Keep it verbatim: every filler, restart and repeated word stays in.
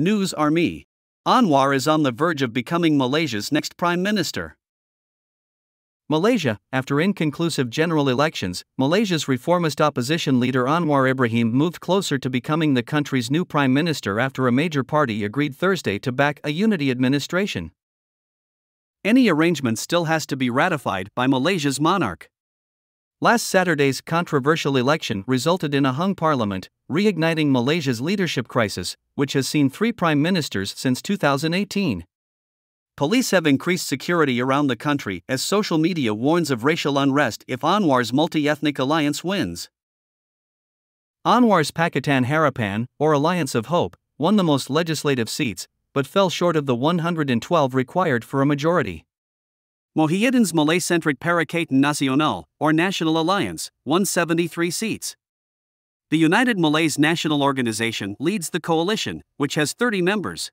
News Army. Anwar is on the verge of becoming Malaysia's next prime minister. Malaysia, after inconclusive general elections, Malaysia's reformist opposition leader Anwar Ibrahim moved closer to becoming the country's new prime minister after a major party agreed Thursday to back a unity administration. Any arrangement still has to be ratified by Malaysia's monarch. Last Saturday's controversial election resulted in a hung parliament, reigniting Malaysia's leadership crisis, which has seen three prime ministers since two thousand eighteen. Police have increased security around the country as social media warns of racial unrest if Anwar's multi-ethnic alliance wins. Anwar's Pakatan Harapan, or Alliance of Hope, won the most legislative seats, but fell short of the one hundred twelve required for a majority. Muhyiddin's Malay-centric Perikatan Nasional, or National Alliance, won seventy-three seats. The United Malays National Organisation leads the coalition, which has thirty members.